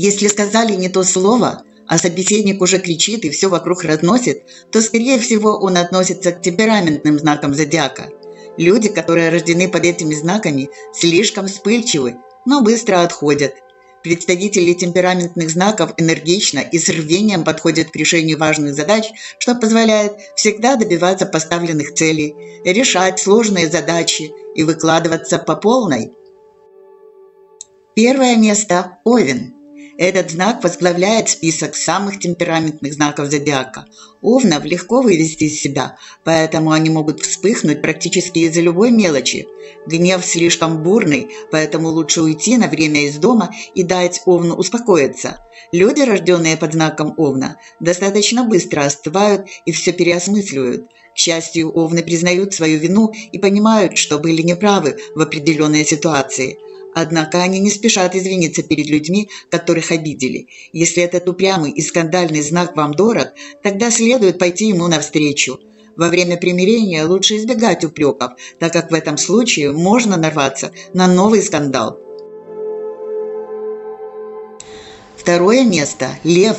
Если сказали не то слово, а собеседник уже кричит и все вокруг разносит, то, скорее всего, он относится к темпераментным знакам зодиака. Люди, которые рождены под этими знаками, слишком вспыльчивы, но быстро отходят. Представители темпераментных знаков энергично и с рвением подходят к решению важных задач, что позволяет всегда добиваться поставленных целей, решать сложные задачи и выкладываться по полной. Первое место – Овен. Этот знак возглавляет список самых темпераментных знаков зодиака. Овнов легко вывести из себя, поэтому они могут вспыхнуть практически из-за любой мелочи. Гнев слишком бурный, поэтому лучше уйти на время из дома и дать Овну успокоиться. Люди, рожденные под знаком Овна, достаточно быстро остывают и все переосмысливают. К счастью, Овны признают свою вину и понимают, что были неправы в определенной ситуации. Однако они не спешат извиниться перед людьми, которых обидели. Если этот упрямый и скандальный знак вам дорог, тогда следует пойти ему навстречу. Во время примирения лучше избегать упреков, так как в этом случае можно нарваться на новый скандал. Второе место – Лев.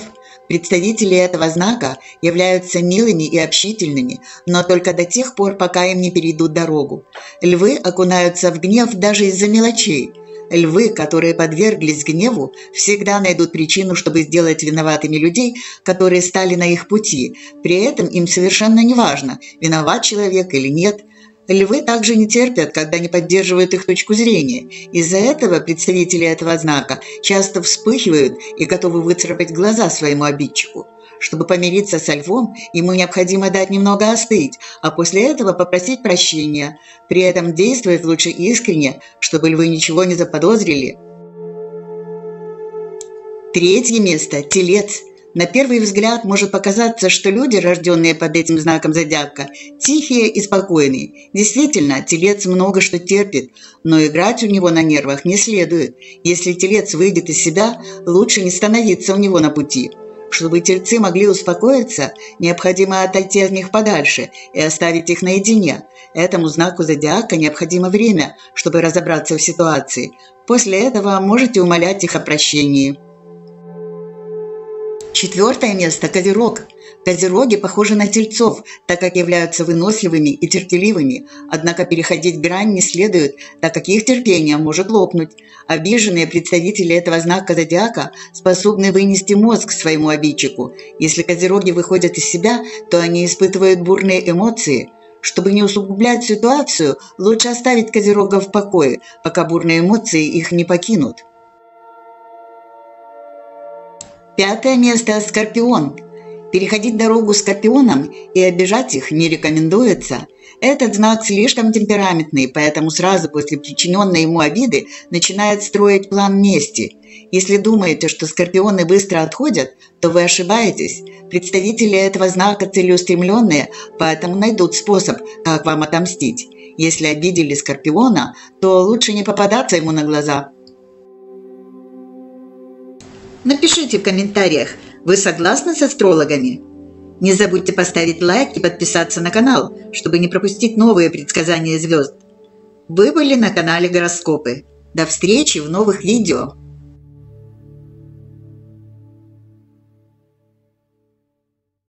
Представители этого знака являются милыми и общительными, но только до тех пор, пока им не перейдут дорогу. Львы окунаются в гнев даже из-за мелочей. Львы, которые подверглись гневу, всегда найдут причину, чтобы сделать виноватыми людей, которые стали на их пути. При этом им совершенно не важно, виноват человек или нет. Львы также не терпят, когда не поддерживают их точку зрения. Из-за этого представители этого знака часто вспыхивают и готовы выцарапать глаза своему обидчику. Чтобы помириться со львом, ему необходимо дать немного остыть, а после этого попросить прощения. При этом действовать лучше искренне, чтобы львы ничего не заподозрили. Третье место – Телец. На первый взгляд может показаться, что люди, рожденные под этим знаком зодиака, тихие и спокойные. Действительно, Телец много что терпит, но играть у него на нервах не следует. Если Телец выйдет из себя, лучше не становиться у него на пути. Чтобы тельцы могли успокоиться, необходимо отойти от них подальше и оставить их наедине. Этому знаку зодиака необходимо время, чтобы разобраться в ситуации. После этого можете умолять их о прощении. Четвертое место – Козерог. Козероги похожи на тельцов, так как являются выносливыми и терпеливыми, однако переходить грань не следует, так как их терпение может лопнуть. Обиженные представители этого знака зодиака способны вынести мозг своему обидчику. Если козероги выходят из себя, то они испытывают бурные эмоции. Чтобы не усугублять ситуацию, лучше оставить козерогов в покое, пока бурные эмоции их не покинут. Пятое место – Скорпион. Переходить дорогу Скорпионам и обижать их не рекомендуется. Этот знак слишком темпераментный, поэтому сразу после причиненной ему обиды начинает строить план мести. Если думаете, что Скорпионы быстро отходят, то вы ошибаетесь. Представители этого знака целеустремленные, поэтому найдут способ, как вам отомстить. Если обидели Скорпиона, то лучше не попадаться ему на глаза. Напишите в комментариях, вы согласны с астрологами? Не забудьте поставить лайк и подписаться на канал, чтобы не пропустить новые предсказания звезд. Вы были на канале Гороскопы. До встречи в новых видео!